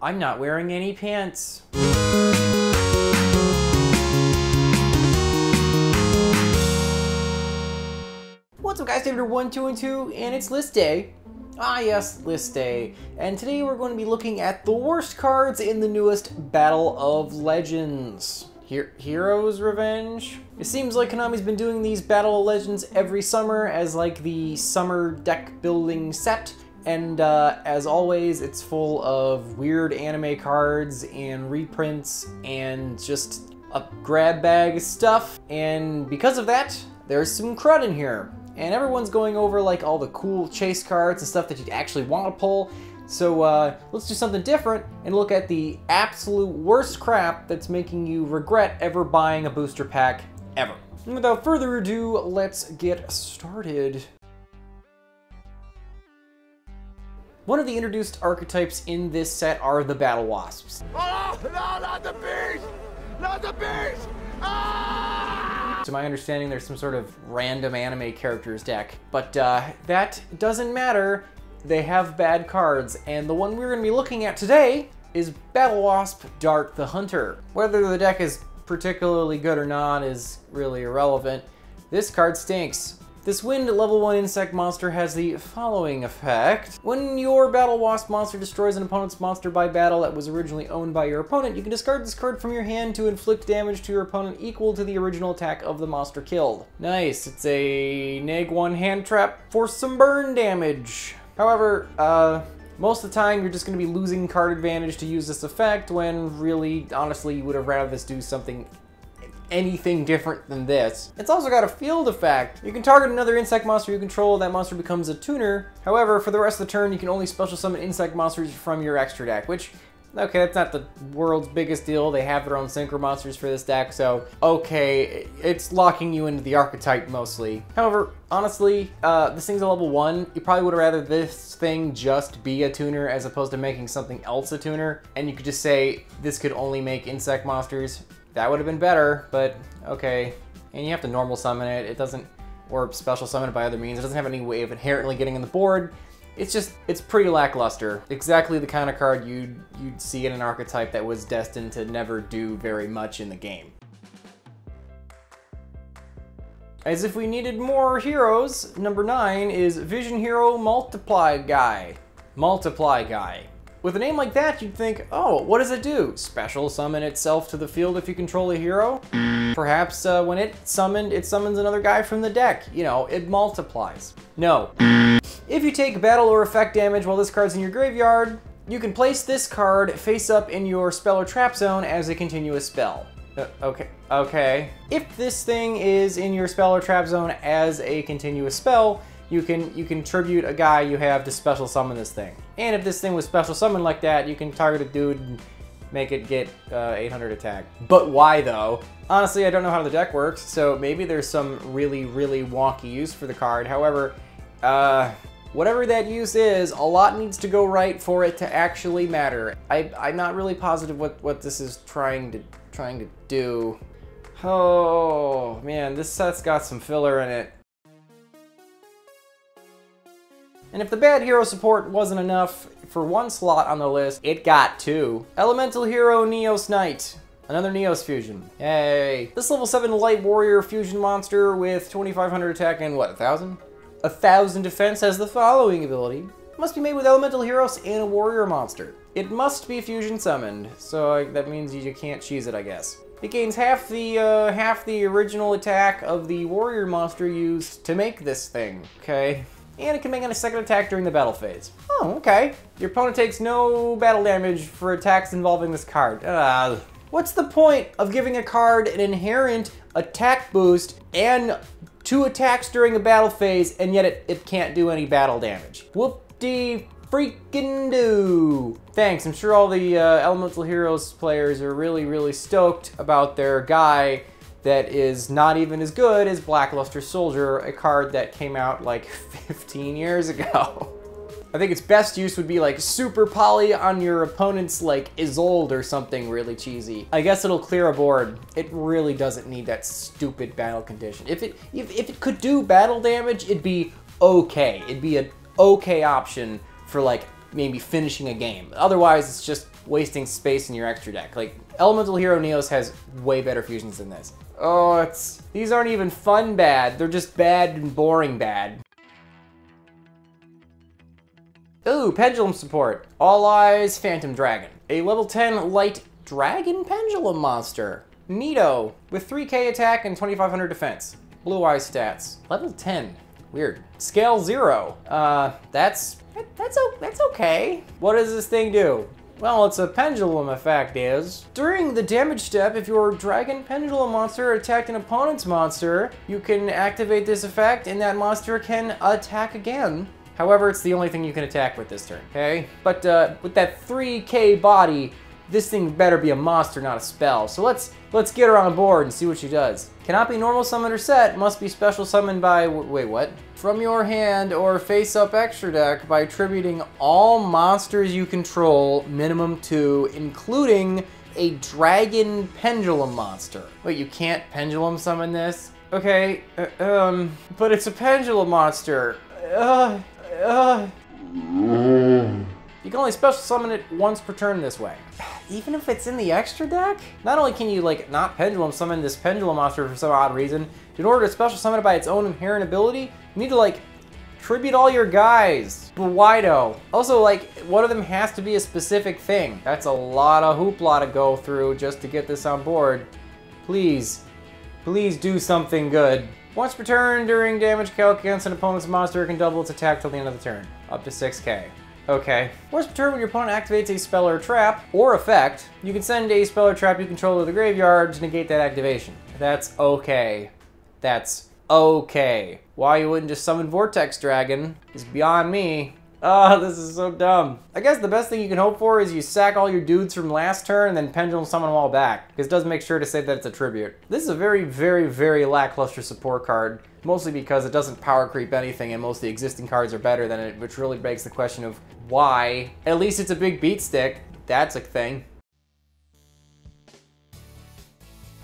I'm not wearing any pants. What's up guys, David1212, and it's list day. Ah yes, list day. And today we're going to be looking at the worst cards in the newest Battle of Legends. Hero's Revenge? It seems like Konami's been doing these Battle of Legends every summer as like the summer deck building set. And as always, it's full of weird anime cards and reprints and just a grab bag of stuff. And because of that, there's some crud in here. And everyone's going over like all the cool chase cards and stuff that you'd actually want to pull. So let's do something different and look at the absolute worst crap that's making you regret ever buying a booster pack ever. And without further ado, let's get started. One of the introduced archetypes in this set are the Battle Wasps. Oh, no, not the beast! Not the beast! Ah! To my understanding, there's some sort of random anime characters deck, but that doesn't matter. They have bad cards, and the one we're gonna be looking at today is Battle Wasp Dart the Hunter. Whether the deck is particularly good or not is really irrelevant. This card stinks. This wind level 1 insect monster has the following effect. When your Battle Wasp monster destroys an opponent's monster by battle that was originally owned by your opponent, you can discard this card from your hand to inflict damage to your opponent equal to the original attack of the monster killed. Nice, it's a -1 hand trap for some burn damage. However, most of the time you're just going to be losing card advantage to use this effect when really, honestly, you would have rather this do something anything different than this. It's also got a field effect. You can target another insect monster you control, that monster becomes a tuner. However, for the rest of the turn, you can only special summon insect monsters from your extra deck, which, okay, that's not the world's biggest deal. They have their own synchro monsters for this deck, so, okay, it's locking you into the archetype mostly. However, honestly, this thing's a level 1. You probably would have rather this thing just be a tuner as opposed to making something else a tuner, and you could just say, this could only make insect monsters. That would have been better, but okay. And you have to normal summon it. It doesn't, or special summon it by other means. It doesn't have any way of inherently getting on the board. It's just, it's pretty lackluster. Exactly the kind of card you'd see in an archetype that was destined to never do very much in the game. As if we needed more heroes, number 9 is Vision Hero Multiply Guy. Multiply Guy. With a name like that, you'd think, oh, what does it do? Special summon itself to the field if you control a hero? Perhaps when it's summoned, it summons another guy from the deck. You know, it multiplies. No. If you take battle or effect damage while this card's in your graveyard, you can place this card face up in your spell or trap zone as a continuous spell. Okay. If this thing is in your spell or trap zone as a continuous spell, you can tribute a guy you have to special summon this thing. And if this thing was special summoned like that, you can target a dude and make it get 800 attack. But why though? Honestly, I don't know how the deck works, so maybe there's some really, really wonky use for the card. However, whatever that use is, a lot needs to go right for it to actually matter. I'm not really positive what this is trying to do. Oh man, this set's got some filler in it. And if the bad hero support wasn't enough for one slot on the list, it got 2. Elemental Hero Neos Knight. Another Neos fusion. Yay. This level 7 light warrior fusion monster with 2500 attack and what, 1000? 1000 defense has the following ability. It must be made with elemental heroes and a warrior monster. It must be fusion summoned, so that means you can't cheese it, I guess. It gains half the original attack of the warrior monster used to make this thing. Okay. And it can make a second attack during the battle phase. Oh, okay. Your opponent takes no battle damage for attacks involving this card. What's the point of giving a card an inherent attack boost and 2 attacks during a battle phase, and yet it can't do any battle damage? Whoop-de-freaking-do. Thanks, I'm sure all the Elemental Heroes players are really, really stoked about their guy that is not even as good as Black Luster Soldier, a card that came out like 15 years ago. I think its best use would be like super poly on your opponent's like Isolde or something really cheesy. I guess it'll clear a board. It really doesn't need that stupid battle condition. If it could do battle damage, it'd be okay. It'd be an okay option for like maybe finishing a game. Otherwise, it's just wasting space in your extra deck. Like, Elemental Hero Neos has way better fusions than this. Oh, it's... These aren't even fun bad. They're just bad and boring bad. Ooh, Pendulum support. All Eyes Phantom Dragon. A level 10 light dragon pendulum monster. Neato, with 3k attack and 2500 defense. Blue-Eyes stats. Level 10. Weird. Scale 0. That's okay. What does this thing do? Well, it's a pendulum effect is. During the damage step, if your dragon pendulum monster attacked an opponent's monster, you can activate this effect and that monster can attack again. However, it's the only thing you can attack with this turn, okay? But with that 3k body, this thing better be a monster, not a spell. So let's get her on board and see what she does. Cannot be normal summoned or set, must be special summoned by, wait, what? From your hand or face up extra deck by tributing all monsters you control, minimum 2, including a dragon pendulum monster. Wait, you can't pendulum summon this? Okay, but it's a pendulum monster. You can only special summon it once per turn this way. Even if it's in the extra deck? Not only can you, like, not pendulum summon this pendulum monster for some odd reason, in order to special summon it by its own inherent ability, you need to, like, tribute all your guys. But why though? Also, like, one of them has to be a specific thing. That's a lot of hoopla to go through just to get this on board. Please. Please do something good. Once per turn during damage calc against an opponent's monster, it can double its attack till the end of the turn. Up to 6k. Okay. Once per turn, when your opponent activates a spell or trap, or effect, you can send a spell or trap you control to the graveyard to negate that activation. That's okay. That's okay. Why you wouldn't just summon Vortex Dragon is beyond me. Oh, this is so dumb. I guess the best thing you can hope for is you sack all your dudes from last turn and then pendulum summon them all back. This does make sure to say that it's a tribute. This is a very, very, very lackluster support card, mostly because it doesn't power creep anything and most of the existing cards are better than it, which really begs the question of why. At least it's a big beat stick. That's a thing.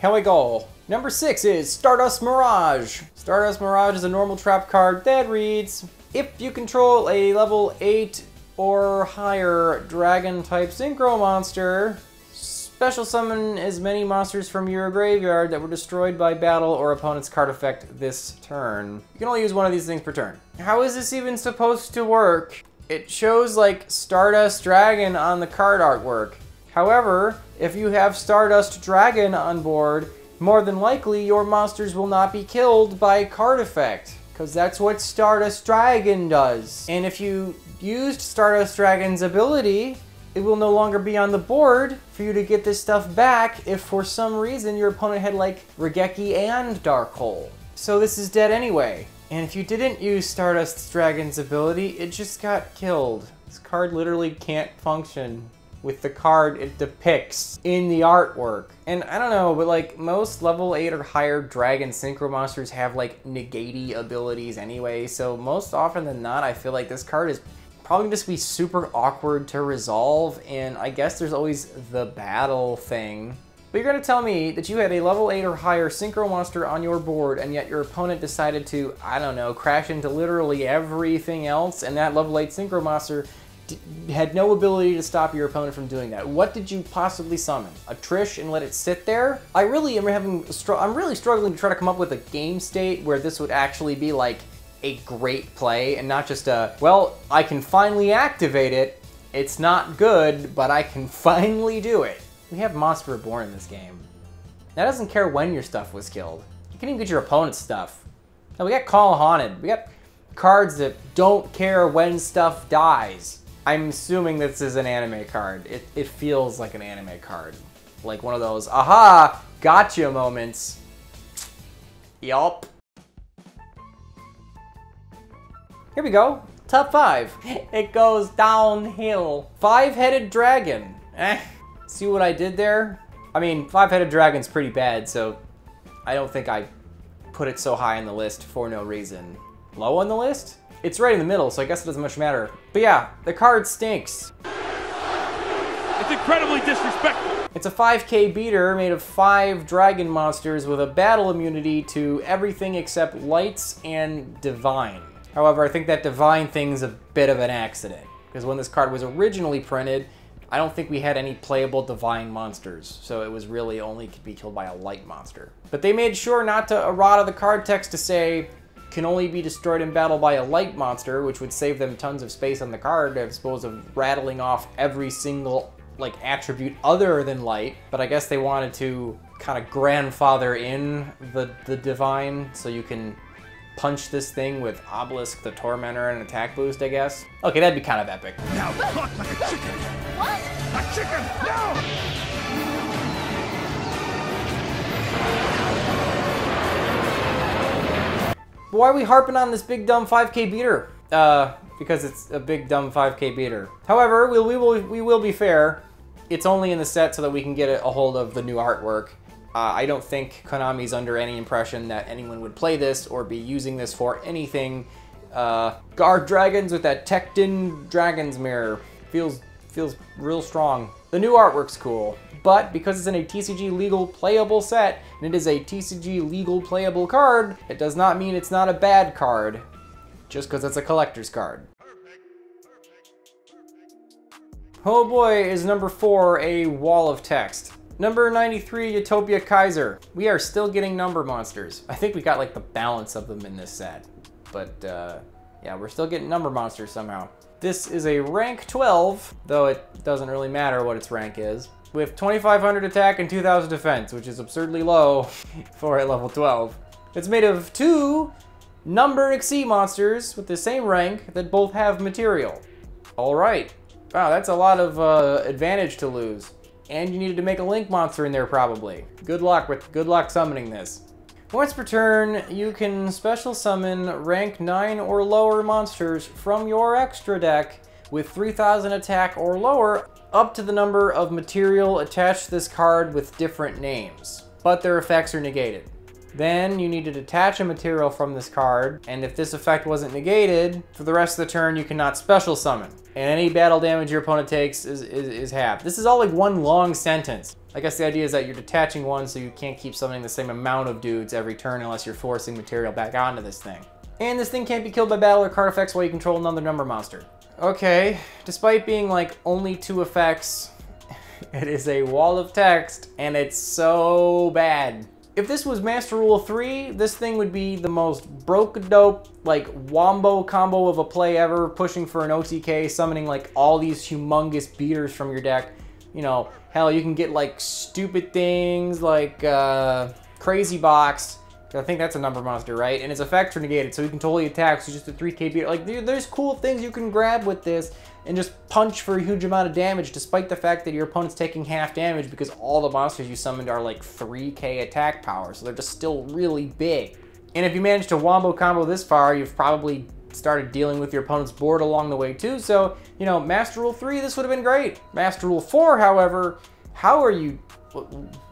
Here we go. Number 6 is Stardust Mirage. Stardust Mirage is a normal trap card that reads, if you control a level 8 or higher dragon-type synchro monster, special summon as many monsters from your graveyard that were destroyed by battle or opponent's card effect this turn. You can only use one of these things per turn. How is this even supposed to work? It shows, like, Stardust Dragon on the card artwork. However, if you have Stardust Dragon on board, more than likely your monsters will not be killed by card effect. Because that's what Stardust Dragon does. And if you used Stardust Dragon's ability, it will no longer be on the board for you to get this stuff back if for some reason your opponent had, like, Regeki and Dark Hole. So this is dead anyway. And if you didn't use Stardust Dragon's ability, it just got killed. This card literally can't function with the card it depicts in the artwork. And I don't know, but like most level 8 or higher dragon synchro monsters have like negate abilities anyway, so most often than not I feel like this card is probably just be super awkward to resolve, and I guess there's always the battle thing. But you're gonna tell me that you had a level 8 or higher synchro monster on your board and yet your opponent decided to, I don't know, crash into literally everything else and that level 8 synchro monster had no ability to stop your opponent from doing that. What did you possibly summon? A Trish and let it sit there? I really am having, I'm really struggling to try to come up with a game state where this would actually be like a great play and not just a, well, I can finally activate it. It's not good, but I can finally do it. We have Monster Reborn in this game. That doesn't care when your stuff was killed. You can even get your opponent's stuff. Now we got Call of the Haunted. We got cards that don't care when stuff dies. I'm assuming this is an anime card. It feels like an anime card. Like one of those, aha, gotcha moments. Yup. Here we go, top 5. It goes downhill. Five-headed dragon. See what I did there? I mean, five-headed dragon's pretty bad, so I don't think I put it so high on the list for no reason. Low on the list? It's right in the middle, so I guess it doesn't much matter. But yeah, the card stinks. It's incredibly disrespectful. It's a 5k beater made of 5 dragon monsters with a battle immunity to everything except lights and divine. However, I think that divine thing's a bit of an accident, because when this card was originally printed, I don't think we had any playable divine monsters, so it was really only could be killed by a light monster. But they made sure not to errata the card text to say can only be destroyed in battle by a light monster, which would save them tons of space on the card, I suppose, of rattling off every single like attribute other than light. But I guess they wanted to kind of grandfather in the divine, so you can punch this thing with Obelisk the Tormentor and attack boost, I guess. Okay, that'd be kind of epic. No, fuck, like a chicken. What? A chicken, no! But why are we harping on this big dumb 5K beater? Because it's a big dumb 5K beater. However, we will be fair. It's only in the set so that we can get a hold of the new artwork. I don't think Konami's under any impression that anyone would play this or be using this for anything. Guard Dragons with that Tecton Dragon's Mirror. Feels real strong. The new artwork's cool, but because it's in a TCG legal playable set, and it is a TCG legal playable card, it does not mean it's not a bad card, just because it's a collector's card. Oh boy, is number 4 a wall of text. Number 93, Utopia Kaiser. We are still getting number monsters. I think we got like the balance of them in this set. But yeah, we're still getting number monsters somehow. This is a rank 12, though it doesn't really matter what its rank is, with 2500 attack and 2000 defense, which is absurdly low for a level 12. It's made of 2 number Xyz monsters with the same rank that both have material. All right. Wow, that's a lot of advantage to lose. And you needed to make a link monster in there probably. Good luck summoning this. Once per turn, you can special summon rank 9 or lower monsters from your extra deck with 3000 attack or lower up to the number of material attached to this card with different names, but their effects are negated. Then you need to detach a material from this card, and if this effect wasn't negated, for the rest of the turn you cannot special summon. And any battle damage your opponent takes is half. This is all like one long sentence. I guess the idea is that you're detaching one so you can't keep summoning the same amount of dudes every turn unless you're forcing material back onto this thing. And this thing can't be killed by battle or card effects while you control another number monster. Okay, despite being like only 2 effects, it is a wall of text, and it's so bad. If this was Master Rule 3, this thing would be the most broke-dope, like, wombo combo of a play ever, pushing for an OTK, summoning, like, all these humongous beaters from your deck. You know, hell, you can get, like, stupid things like Crazy Box. I think that's a number monster, right? And its effects are negated, so you can totally attack, so just a 3K beater. Like, there's cool things you can grab with this and just punch for a huge amount of damage despite the fact that your opponent's taking half damage because all the monsters you summoned are like 3K attack power, so they're just still really big. And if you manage to wombo combo this far, you've probably started dealing with your opponent's board along the way too, so, you know, Master Rule 3, this would have been great. Master Rule 4, however,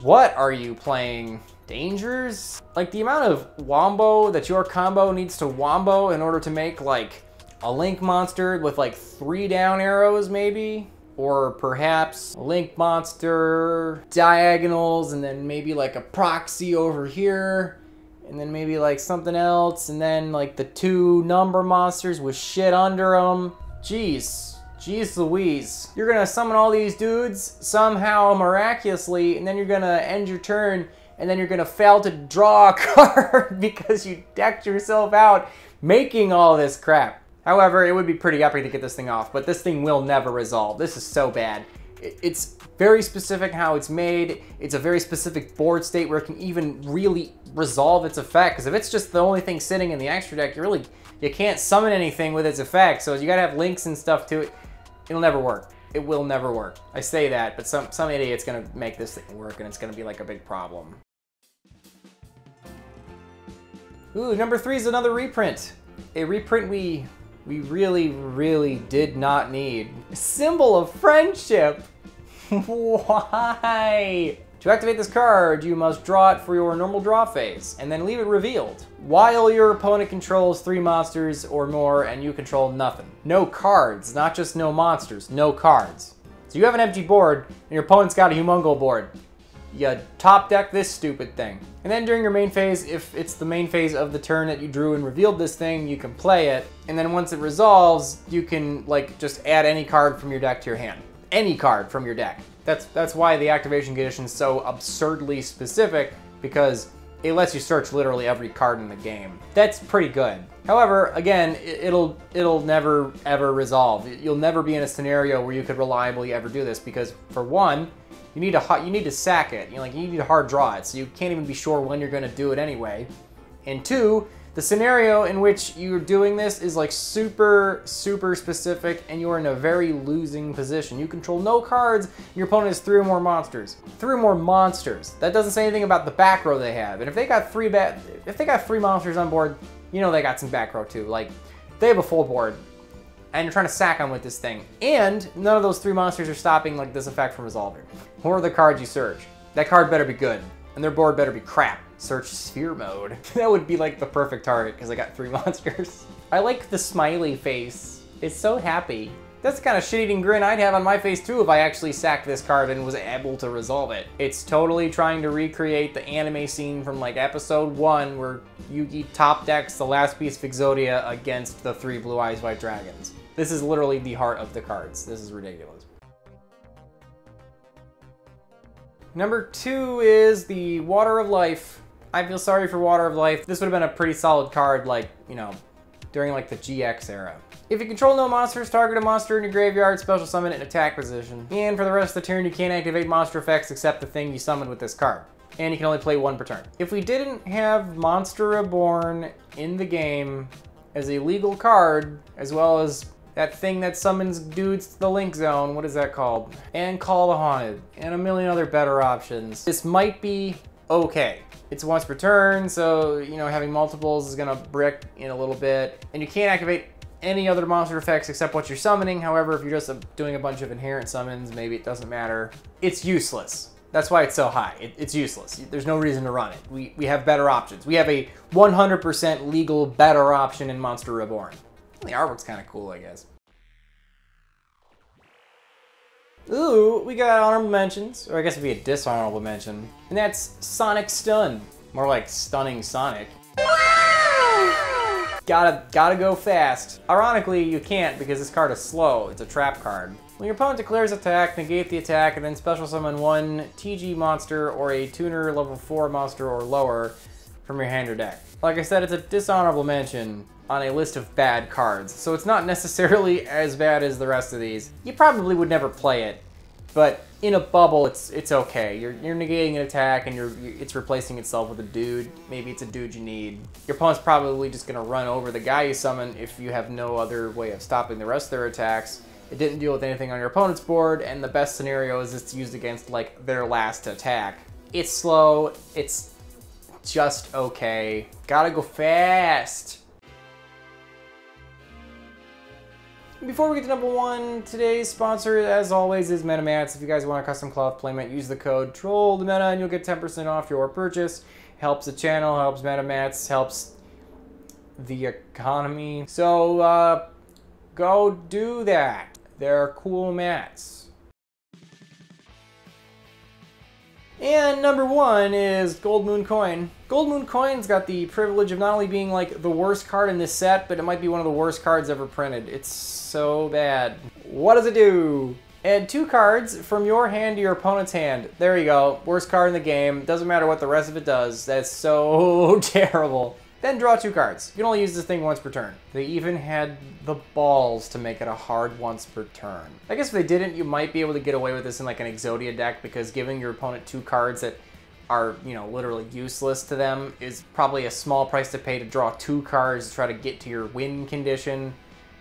what are you playing? Dangers? Like, the amount of wombo that your combo needs to wombo in order to make, like, a link monster with like 3 down arrows maybe, or perhaps a link monster, diagonals, and then maybe like a proxy over here, and then maybe like something else, and then like the 2 number monsters with shit under them. Jeez Louise. You're gonna summon all these dudes somehow miraculously, and then you're gonna end your turn, and then you're gonna fail to draw a card because you decked yourself out making all this crap. However, it would be pretty epic to get this thing off, but this thing will never resolve. This is so bad. It's very specific how it's made. It's a very specific board state where it can even really resolve its effect, because if it's just the only thing sitting in the extra deck, you can't summon anything with its effect, so you gotta have links and stuff to it. It'll never work. It will never work. I say that, but some idiot's gonna make this thing work, and it's gonna be like a big problem. Ooh, number 3 is another reprint. A reprint we really, really did not need. Symbol of Friendship? Why? To activate this card, you must draw it for your normal draw phase, and then leave it revealed, while your opponent controls 3 monsters or more and you control nothing. No cards, not just no monsters, no cards. So you have an empty board, and your opponent's got a humongo board. You top deck this stupid thing. And then during your main phase, if it's the main phase of the turn that you drew and revealed this thing, you can play it. And then once it resolves, you can like just add any card from your deck to your hand. any card from your deck. That's why the activation condition is so absurdly specific, because it lets you search literally every card in the game. That's pretty good. However, again, it'll never ever resolve. You'll never be in a scenario where you could reliably ever do this, because for one, you need to sack it. You need to hard draw it, so you can't even be sure when you're going to do it anyway. And two, the scenario in which you're doing this is like super, super specific, and you're in a very losing position. You control no cards, and your opponent has three or more monsters. Three or more monsters. That doesn't say anything about the back row they have. And if they got three monsters on board, you know they got some back row too. Like, they have a full board, and you're trying to sack them with this thing. And none of those three monsters are stopping like this effect from resolving. What are the cards you search? That card better be good, and their board better be crap. Search sphere mode. That would be like the perfect target, because I got three monsters. I like the smiley face. It's so happy. That's the kind of shit-eating grin I'd have on my face too if I actually sacked this card and was able to resolve it. It's totally trying to recreate the anime scene from like episode 1 where Yugi top decks the last piece of Exodia against the three Blue-Eyes White Dragons. This is literally the heart of the cards. This is ridiculous. Number 2 is the Water of Life. I feel sorry for Water of Life. This would have been a pretty solid card, like, you know, during like the GX era. If you control no monsters, target a monster in your graveyard, special summon it in attack position. And for the rest of the turn, you can't activate monster effects except the thing you summoned with this card. And you can only play one per turn. If we didn't have Monster Reborn in the game as a legal card, as well as that thing that summons dudes to the Link Zone, what is that called? And Call the Haunted, and a million other better options, this might be okay. It's once per turn, so, you know, having multiples is gonna brick in a little bit. And you can't activate any other monster effects except what you're summoning. However, if you're just doing a bunch of inherent summons, maybe it doesn't matter. It's useless. That's why it's so high. It's useless. There's no reason to run it. We have better options. We have a 100% legal better option in Monster Reborn. The artwork's kind of cool, I guess. Ooh, we got honorable mentions, or I guess it'd be a dishonorable mention. And that's Sonic Stun. More like Stunning Sonic. Gotta go fast. Ironically, you can't because this card is slow. It's a trap card. When your opponent declares attack, negate the attack, and then special summon one TG monster or a tuner level 4 monster or lower from your hand or deck. Like I said, it's a dishonorable mention on a list of bad cards, so it's not necessarily as bad as the rest of these. You probably would never play it, but in a bubble, it's okay. You're negating an attack, and it's replacing itself with a dude. Maybe it's a dude you need. Your opponent's probably just gonna run over the guy you summon if you have no other way of stopping the rest of their attacks. It didn't deal with anything on your opponent's board, and the best scenario is it's used against, like, their last attack. It's slow. It's just okay. Gotta go fast. Before we get to number 1, today's sponsor, as always, is MetaMats. If you guys want a custom cloth playmat, use the code TROLLEDMETA and you'll get 10% off your purchase. Helps the channel, helps MetaMats, helps the economy. So, go do that. They're cool mats. And number 1 is Gold Moon Coin. Gold Moon Coin's got the privilege of not only being like the worst card in this set, but it might be one of the worst cards ever printed. It's so bad. What does it do? Add 2 cards from your hand to your opponent's hand. There you go. Worst card in the game. Doesn't matter what the rest of it does. That's so terrible. Then draw 2 cards. You can only use this thing once per turn. They even had the balls to make it a hard once per turn. I guess if they didn't, you might be able to get away with this in like an Exodia deck, because giving your opponent 2 cards that are, you know, literally useless to them is probably a small price to pay to draw 2 cards to try to get to your win condition.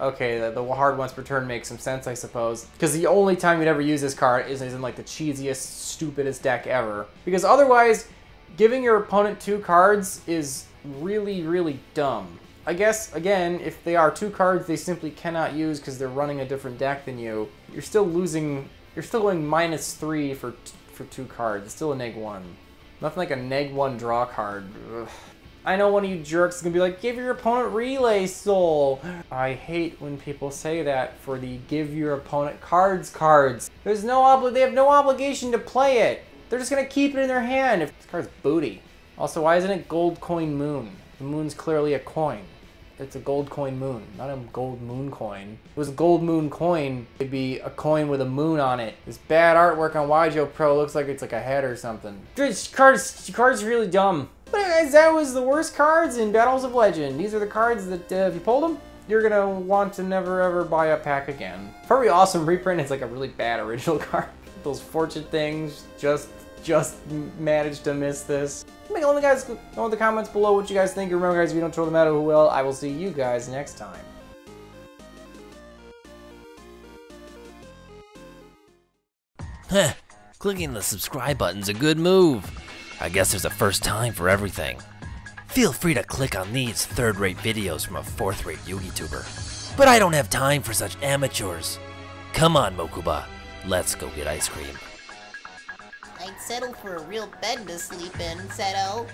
Okay, the hard once per turn makes some sense, I suppose, because the only time you'd ever use this card is in like the cheesiest, stupidest deck ever. Because otherwise, giving your opponent 2 cards is really, really dumb. I guess, again, if they are 2 cards they simply cannot use because they're running a different deck than you, you're still losing, you're still going -3 for 2 cards. It's still a -1. Nothing like a -1 draw card. Ugh. I know one of you jerks is gonna be like, give your opponent Relay Soul. I hate when people say that for the give your opponent cards cards. There's no they have no obligation to play it. They're just gonna keep it in their hand. If this card's booty. Also, why isn't it Gold Coin Moon? The moon's clearly a coin. It's a gold coin moon, not a gold moon coin. If it was a gold moon coin, it'd be a coin with a moon on it. This bad artwork on Wajo Pro looks like it's like a head or something. This card's really dumb. But guys, that was the worst cards in Battles of Legend. These are the cards that if you pulled them, you're gonna want to never ever buy a pack again. Pretty awesome reprint. It's like a really bad original card. Those fortune things just managed to miss this. Make all the guys know in the comments below what you guys think. And remember guys, if you don't troll the meta, who will? I will see you guys next time. Heh, clicking the subscribe button's a good move. I guess there's a first time for everything. Feel free to click on these third-rate videos from a fourth-rate YugiTuber. But I don't have time for such amateurs. Come on, Mokuba, let's go get ice cream. I'd settle for a real bed to sleep in, Seto.